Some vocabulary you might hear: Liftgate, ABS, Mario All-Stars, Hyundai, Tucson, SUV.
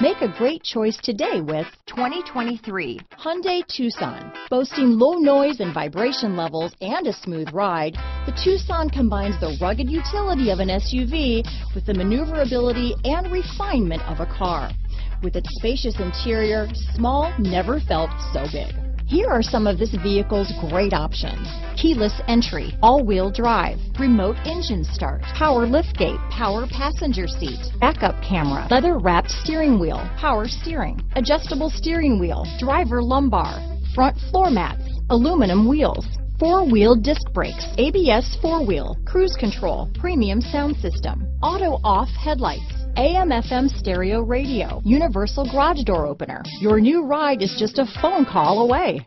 Make a great choice today with 2023 Hyundai Tucson. Boasting low noise and vibration levels and a smooth ride, the Tucson combines the rugged utility of an SUV with the maneuverability and refinement of a car. With its spacious interior, small never felt so big. Here are some of this vehicle's great options: keyless entry, all-wheel drive, remote engine start, power liftgate, power passenger seat, backup camera, leather-wrapped steering wheel, power steering, adjustable steering wheel, driver lumbar, front floor mats, aluminum wheels, four-wheel disc brakes, ABS four-wheel, cruise control, premium sound system, auto-off headlights, AM/FM stereo radio, universal garage door opener. Your new ride is just a phone call away.